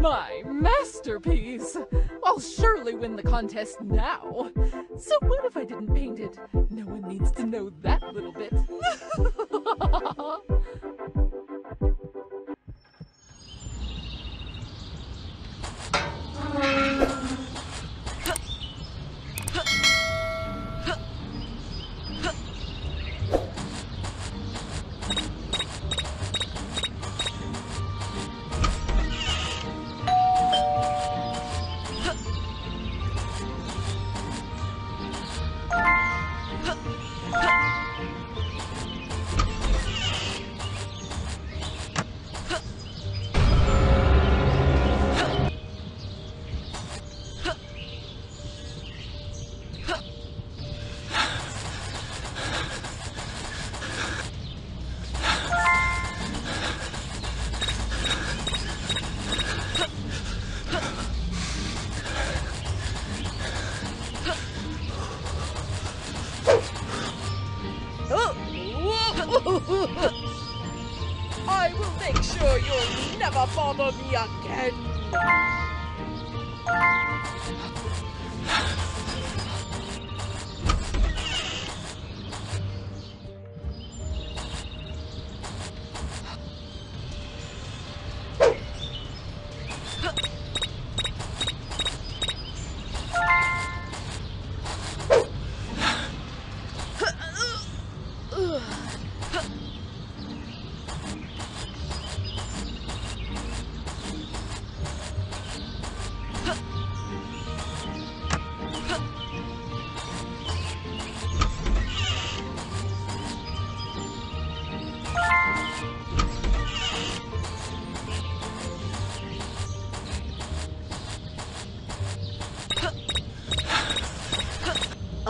My masterpiece! I'll surely win the contest now. So what if I didn't paint it? No one needs to know that little bit. I will make sure you'll never bother me again.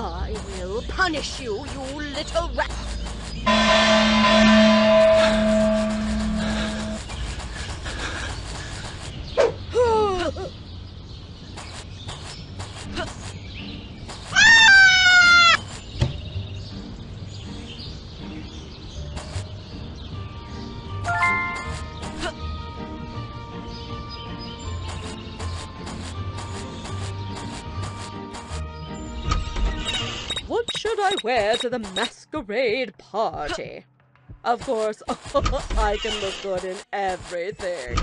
I will punish you, you little rat! What should I wear to the masquerade party? Of course, I can look good in everything.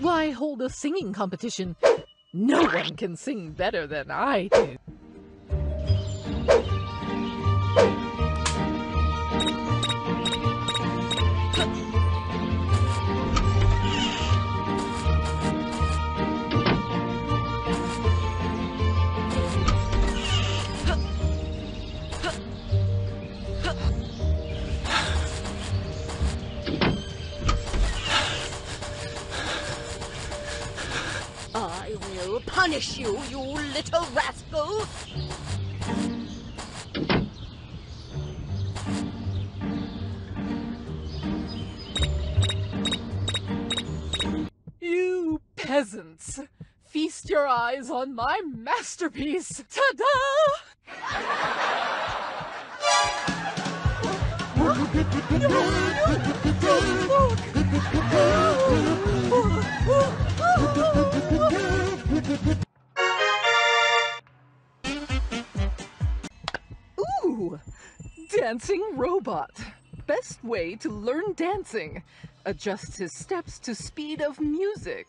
Why hold a singing competition? No one can sing better than I do. I will punish you, you little rascal! You peasants! Feast your eyes on my masterpiece! Ta-da! Ooh! Dancing robot. Best way to learn dancing. Adjusts his steps to speed of music.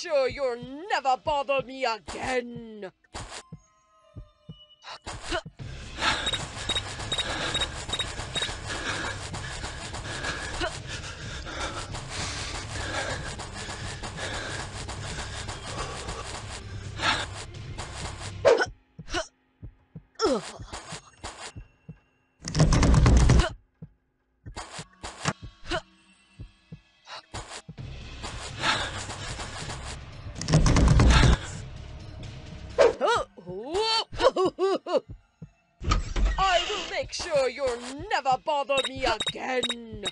sure you'll never bother me again. Bother me again.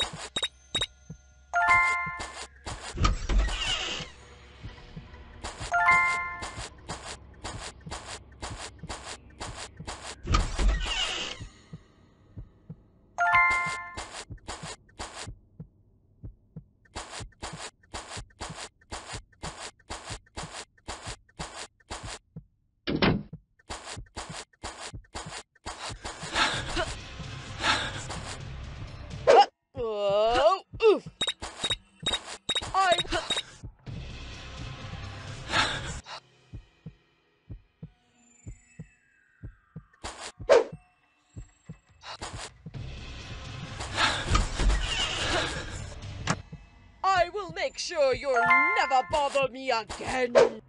Make sure you'll never bother me again.